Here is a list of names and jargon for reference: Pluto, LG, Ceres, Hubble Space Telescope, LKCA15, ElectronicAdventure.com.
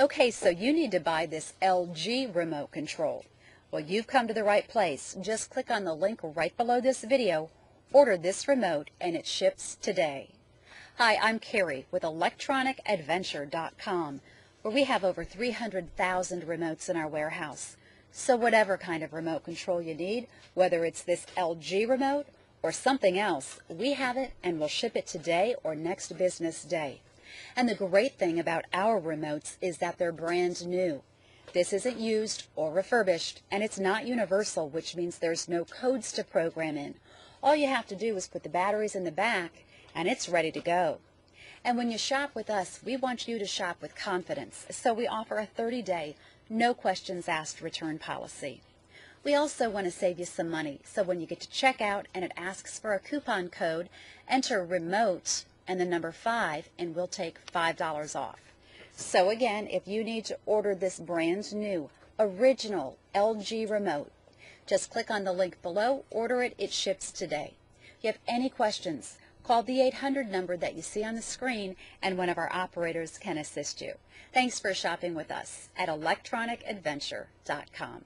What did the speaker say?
Okay, so you need to buy this LG remote control. Well, you've come to the right place. Just click on the link right below this video, order this remote, and it ships today. Hi, I'm Carrie with ElectronicAdventure.com, where we have over 300,000 remotes in our warehouse. So whatever kind of remote control you need, whether it's this LG remote or something else, we have it and we'll ship it today or next business day. And the great thing about our remotes is that they're brand new. This isn't used or refurbished, and it's not universal, which means there's no codes to program in. All you have to do is put the batteries in the back, and it's ready to go. And when you shop with us, we want you to shop with confidence, so we offer a 30-day, no questions asked return policy. We also want to save you some money, so when you get to checkout and it asks for a coupon code, enter remote and the number 5, and we'll take $5 off. So again, if you need to order this brand new, original LG remote, just click on the link below, order it, it ships today. If you have any questions, call the 800 number that you see on the screen, and one of our operators can assist you. Thanks for shopping with us at electronicadventure.com.